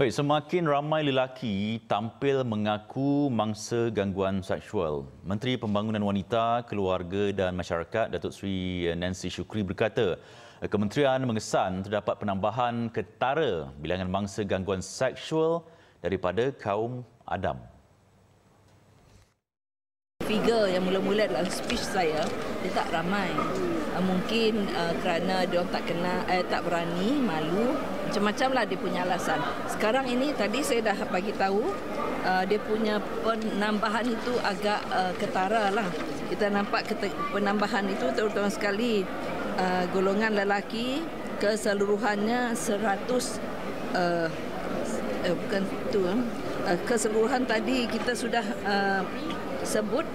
Baik, semakin ramai lelaki tampil mengaku mangsa gangguan seksual. Menteri Pembangunan Wanita, Keluarga dan Masyarakat Datuk Seri Nancy Shukri berkata, kementerian mengesan terdapat penambahan ketara bilangan mangsa gangguan seksual daripada kaum Adam. Figure yang mula-mula dalam speech saya, dia tak ramai. Mungkin kerana dia tak kenal, tak berani, malu, macam-macamlah dia punya alasan. Sekarang ini tadi saya dah bagi tahu dia punya penambahan itu agak ketara lah. Kita nampak penambahan itu terutama sekali golongan lelaki keseluruhannya 100 keseluruhan tadi kita sudah sebut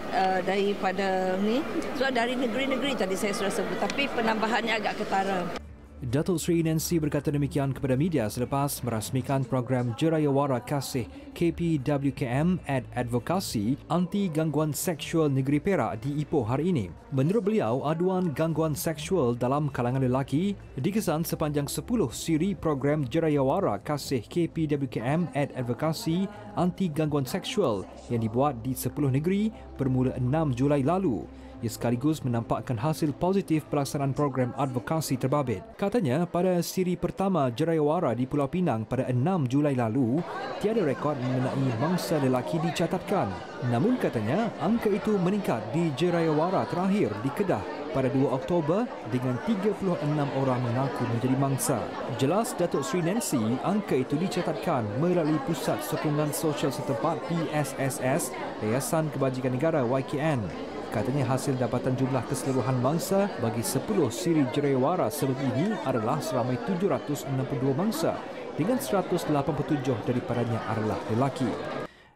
daripada ni, so dari negeri-negeri tadi saya sudah sebut, tapi penambahannya agak ketara. Datuk Seri Nancy berkata demikian kepada media selepas merasmikan program Jerayawara Kasih KPWKM Advokasi Anti Gangguan Seksual Negeri Perak di Ipoh hari ini. Menurut beliau, aduan gangguan seksual dalam kalangan lelaki dikesan sepanjang 10 siri program Jerayawara Kasih KPWKM Advokasi Anti Gangguan Seksual yang dibuat di 10 negeri bermula 6 Julai lalu. Ia sekaligus menampakkan hasil positif pelaksanaan program advokasi terbabit. Katanya, pada siri pertama Jerayawara di Pulau Pinang pada 6 Julai lalu, tiada rekod mengenai mangsa lelaki dicatatkan. Namun katanya, angka itu meningkat di Jerayawara terakhir di Kedah pada 2 Oktober dengan 36 orang mengaku menjadi mangsa. Jelas Datuk Seri Nancy, angka itu dicatatkan melalui Pusat Sokongan Sosial Setempat PSSS, Yayasan Kebajikan Negara YKN. Katanya hasil dapatan jumlah keseluruhan mangsa bagi 10 siri Jerayawara sebelum ini adalah seramai 762 mangsa dengan 187 daripadanya adalah lelaki.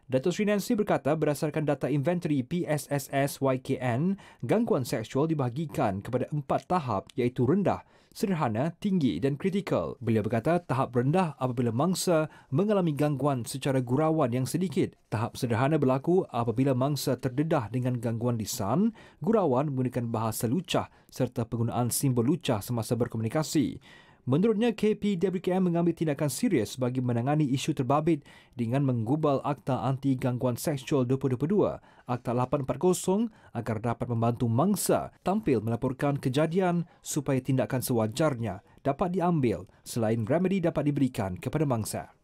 Datuk Seri Nancy berkata berdasarkan data inventori PSSS YKN, gangguan seksual dibahagikan kepada 4 tahap iaitu rendah, sederhana, tinggi dan kritikal. Beliau berkata tahap rendah apabila mangsa mengalami gangguan secara gurauan yang sedikit. Tahap sederhana berlaku apabila mangsa terdedah dengan gangguan lisan, gurauan menggunakan bahasa lucah serta penggunaan simbol lucah semasa berkomunikasi. Menurutnya, KPWKM mengambil tindakan serius bagi menangani isu terbabit dengan menggubal Akta Anti Gangguan Seksual 2022, Akta 840 agar dapat membantu mangsa tampil melaporkan kejadian supaya tindakan sewajarnya dapat diambil selain remedi dapat diberikan kepada mangsa.